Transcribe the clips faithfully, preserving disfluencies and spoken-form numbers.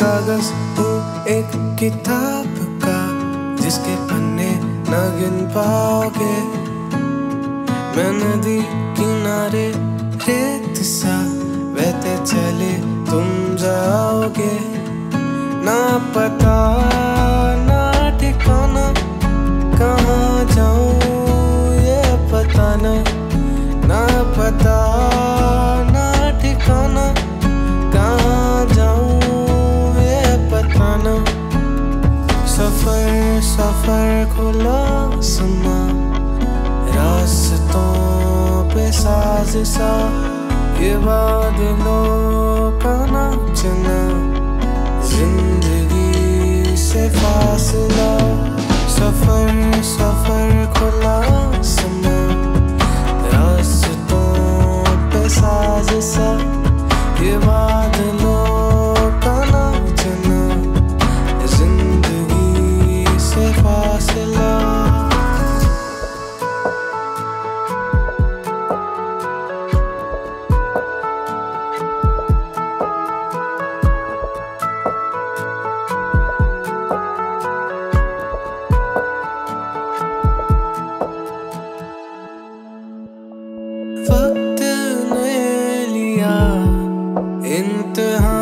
कागज तू एक किताब का, जिसके पन्ने न गिन पाओगे। मैं नदी किनारे रेत सा बहते चले तुम जाओगे। ना पता ना ठिकाना कहाँ जाऊँ ये पता ना, ना पता ना ठिकाना कहाँ जाऊँ ये पता ना। सफर सफर खुला सुना रास्तों पे साजिशा, ये बादलों का नाचना जिंदगी से फासला। सफर सफर खुला सुना रास्तों पे साजिशा, ये बादलों का नाचना जिंदगी से फासला। वक्त ने लिया इंतहा,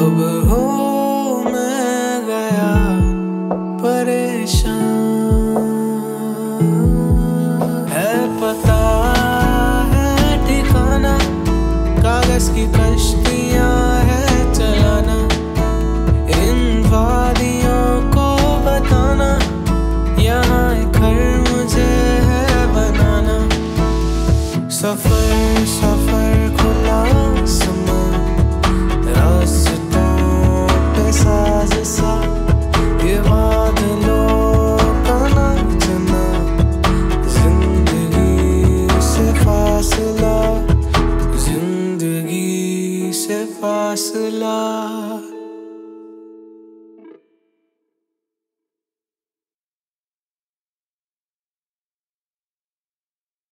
अब हो मैं गया परेशान। है पता है ठिकाना, कागज की कश्तियाँ है चलाना, इन वादियों को बताना यहाँ घर। सफर सफर खुला समा रास्तों पे साजिशा, ये बादलों का नाचना जिंदगी से फासला, जिंदगी से फासला।